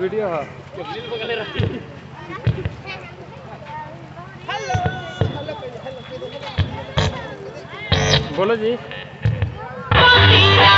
Video हाँ। बोलो जी।